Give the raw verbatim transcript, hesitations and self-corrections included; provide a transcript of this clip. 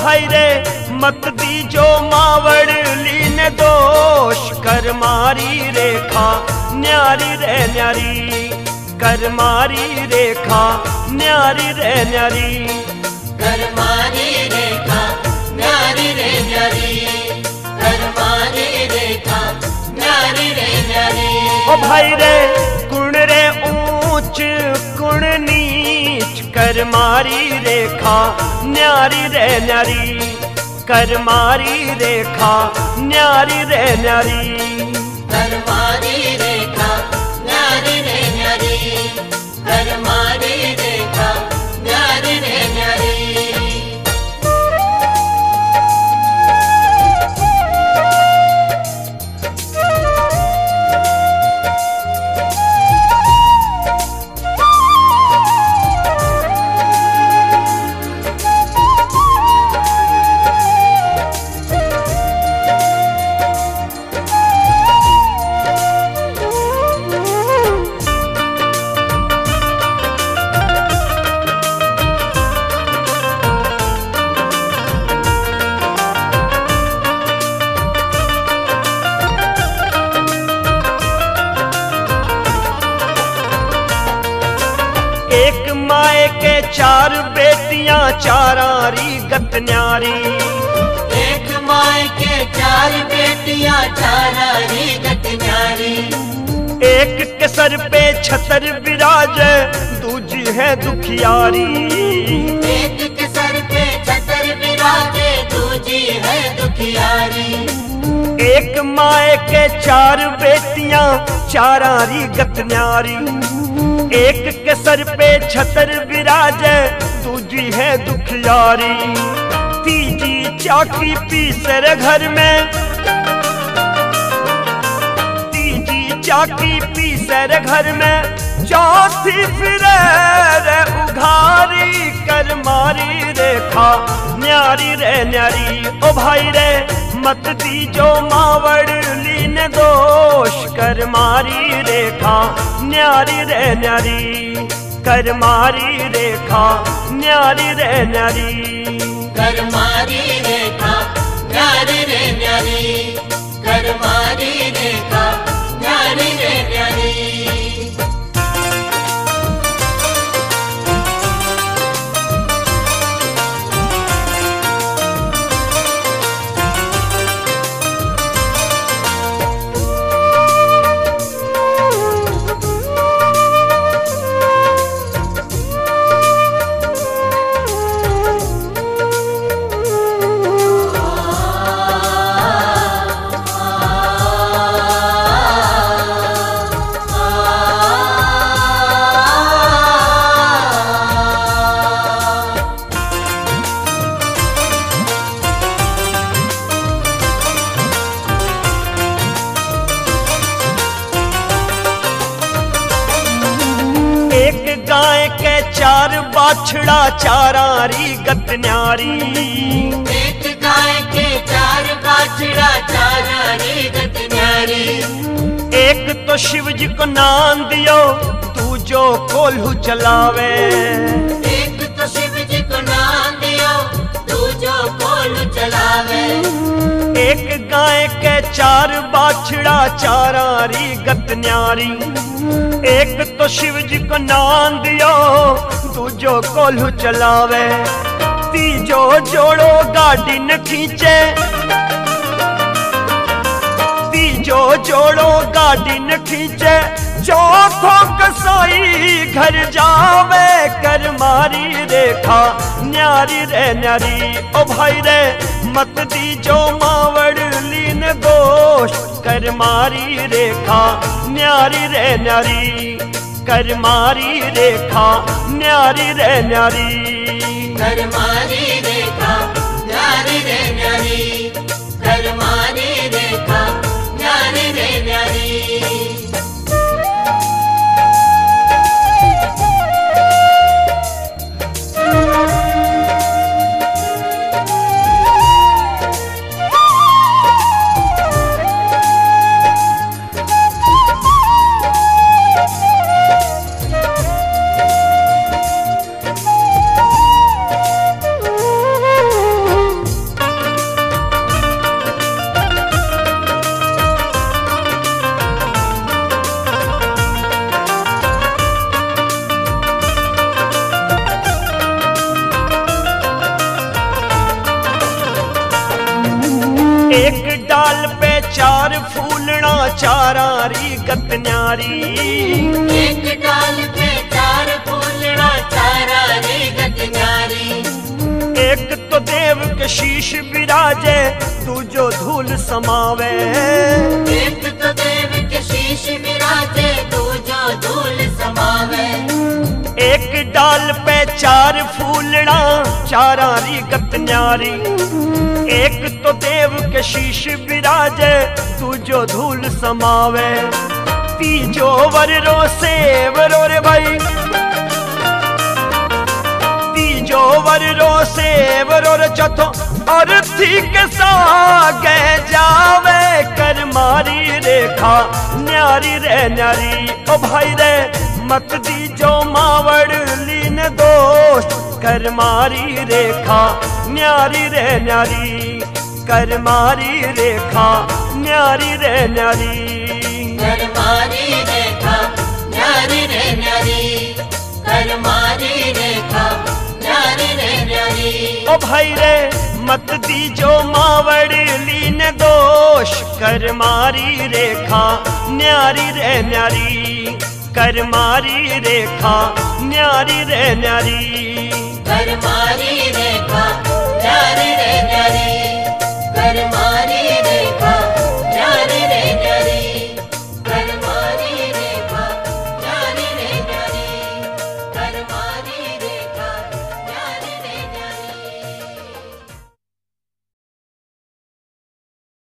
भाई रे मत दीजो मावड़ली ने दोष, कर्मा री रेखा न्यारी रे न्यारी, कर्मा री रेखा न्यारी रे न्यारी, कर्मा री रेखा न्यारी रे न्यारी, कर्मा री रेखा न्यारी रे न्यारी। ओ भाई रे गुण रे ऊंच गुण नीच, कर्मा री रेखा न्यारी रे न्यारी, कर्मा री रेखा न्यारी रे न्यारी, कर्मा री रेखा न्यारी रे न्यारी, कर्मा री रेखा न्यारी रे न्यारी। एक माए के चार बेटियां चारां री गत न्यारी, एक माए के चार बेटियां चारां री गत न्यारी, एक के सर पे छतर विराज दूजी है दुखियारी, एक के सर पे छतर विराज दूजी है दुखियारी, एक माए के चार बेटियां चारां री गत न्यारी, एक के सर पे छतर विराजे दूजी है दुखियारी, तीजी चाकी पीसर घर में, तीजी चाकी पीसर घर में, चौथी फिरे रे उघारी, कर्मा री रेखा न्यारी रे न्यारी। ओ भाई रे मत दीजो मावड़ली ने दोष, कर्मा री रेखा न्यारी रे न्यारी, कर्मा री रेखा न्यारी रे न्यारी, कर्मा री रेखा न्यारी रे न्यारी, कर्मा री रेखा न्यारी रे न्यारी। गाय के चार बाछड़ा चारां री गत न्यारी, एक गाय के चार बाछड़ा चारां री गत न्यारी, एक तो शिव जी को नाम दियो दूजो कोल्हू चलावे, एक तो शिव जी को नाम दियो दूजो कोल्हू चलावे, एक गाय के चार बाछड़ा चारां री गत न्यारी, एक तो शिव जी को नाम दियो दूजो कोल्हू चलावे, तीजो जोड़ो गाड़ी न खींचे, तीजो जोड़ो गाड़ी न खींचे, चौथो कसाई घर जावे, कर्मा री रेखा न्यारी रे न्यारी। ओ भाई रे मत दीजो मावड़ली ने दोष, कर्मा री रेखा न्यारी रे न्यारी, कर्मा री रेखा न्यारी रे न्यारी, कर्मा री रेखा न्यारी रे न्यारी, कर्मा री रेखा न्यारी रे न्यारी। लाल पे चार फूलना चारा री गत न्यारी, एक डाल पे चार फूलना चारा री गत न्यारी। एक तो देव के शीश विराजे तू जो धूल समावे, एक तो देव के शीश विराजे तू जो धूल समावे। एक डाल पे चार फूलना चारा री गत न्यारी, एक तो देव के शीश विराजे तू जो धूल समावे। तीजो वर रो सेव रो रे भाई, तीजो वर रो सेव रो रे चौथो अर्थी के सागे जावे कर्मा री रेखा न्यारी रे न्यारी। ओ भाई रे मत दीजो मावड़ लीन दोस्त कर्मा री रेखा न्यारी रे न्यारी, कर्मा री रेखा न्यारी रे न्यारी, कर्मा री रेखा न्यारी रे न्यारी, कर्मा री रेखा न्यारी रे न्यारी। ओ भाई रे मत दीजो मावड़ लीन दोष कर्मा री रेखा न्यारी रे न्यारी, कर्मा री रेखा न्यारी रे न्यारी, कर्मा री रेखा न्यारी रे न्यारी।